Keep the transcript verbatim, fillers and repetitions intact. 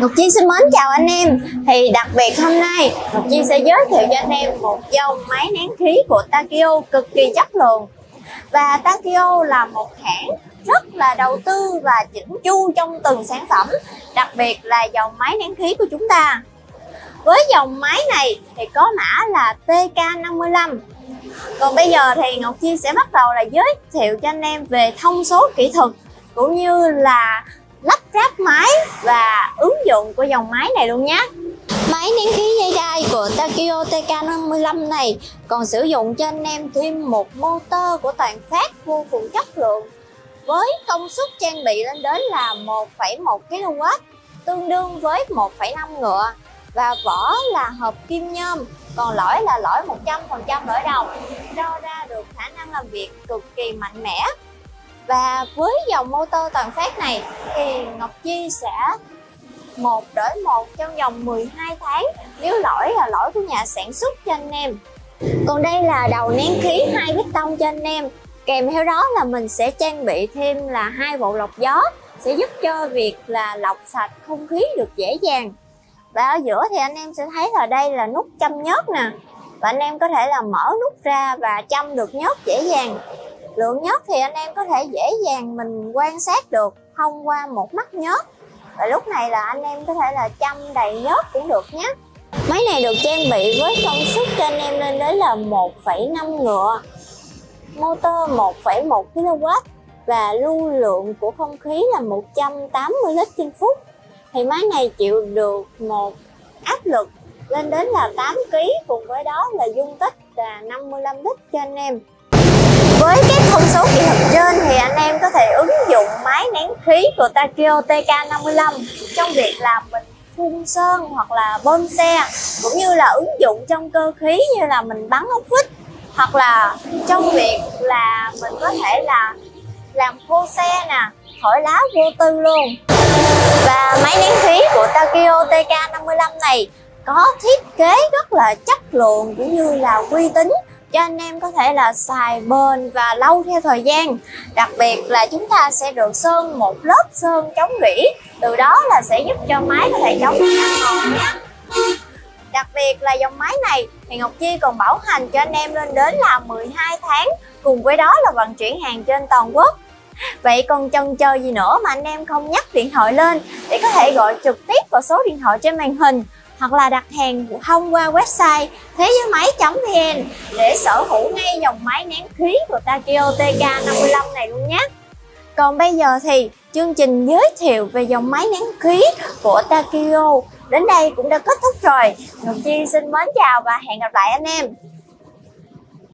Ngọc Chi xin mến chào anh em. Thì đặc biệt hôm nay Ngọc Chi sẽ giới thiệu cho anh em một dòng máy nén khí của Takyo cực kỳ chất lượng. Và Takyo là một hãng rất là đầu tư và chỉnh chu trong từng sản phẩm, đặc biệt là dòng máy nén khí của chúng ta. Với dòng máy này thì có mã là T K năm mươi lăm. Còn bây giờ thì Ngọc Chi sẽ bắt đầu là giới thiệu cho anh em về thông số kỹ thuật cũng như là lắp ráp máy và ứng dụng của dòng máy này luôn nhé. Máy nén khí dây đai của Takyo T K năm mươi lăm này còn sử dụng cho anh em thêm một motor của toàn phát vô cùng chất lượng với công suất trang bị lên đến là một phẩy một ki lô oát, tương đương với một phẩy năm ngựa, và vỏ là hợp kim nhôm, còn lõi là lõi một trăm phần trăm lõi đồng, cho ra được khả năng làm việc cực kỳ mạnh mẽ. Và với dòng motor toàn phát này thì Ngọc Chi sẽ một đổi một trong vòng mười hai tháng nếu lỗi là lỗi của nhà sản xuất cho anh em. Còn đây là đầu nén khí hai piston cho anh em, kèm theo đó là mình sẽ trang bị thêm là hai bộ lọc gió sẽ giúp cho việc là lọc sạch không khí được dễ dàng. Và ở giữa thì anh em sẽ thấy là đây là nút châm nhớt nè, và anh em có thể là mở nút ra và châm được nhớt dễ dàng. Lượng nhớt thì anh em có thể dễ dàng mình quan sát được thông qua một mắt nhớt, và lúc này là anh em có thể là châm đầy nhớt cũng được nhé. Máy này được trang bị với công suất cho anh em lên đến là một phẩy năm ngựa, motor một phẩy một ki lô oát và lưu lượng của không khí là một trăm tám mươi lít trên phút. Thì máy này chịu được một áp lực lên đến là tám ki lô gam, cùng với đó là dung tích là năm mươi lăm lít cho anh em. Với các thông số kỹ thuật trên thì anh em có thể ứng dụng máy nén khí của Takyo T K năm mươi lăm trong việc làm mình phun sơn hoặc là bơm xe, cũng như là ứng dụng trong cơ khí như là mình bắn ốc vít, hoặc là trong việc là mình có thể là làm khô xe nè, thổi lá vô tư luôn. Và máy nén khí của Takyo T K năm mươi lăm này có thiết kế rất là chất lượng cũng như là uy tín, cho anh em có thể là xài bền và lâu theo thời gian. Đặc biệt là chúng ta sẽ được sơn một lớp sơn chống rỉ, từ đó là sẽ giúp cho máy có thể chống ăn mòn nhé. Đặc biệt là dòng máy này thì Ngọc Chi còn bảo hành cho anh em lên đến là mười hai tháng, cùng với đó là vận chuyển hàng trên toàn quốc. Vậy còn chần chờ gì nữa mà anh em không nhắc điện thoại lên để có thể gọi trực tiếp vào số điện thoại trên màn hình, hoặc là đặt hàng thông qua website thế giới máy chấm vn để sở hữu ngay dòng máy nén khí của Takyo T K năm mươi lăm này luôn nhé. Còn bây giờ thì chương trình giới thiệu về dòng máy nén khí của Takyo đến đây cũng đã kết thúc rồi. Ngọc Chi xin mến chào và hẹn gặp lại anh em.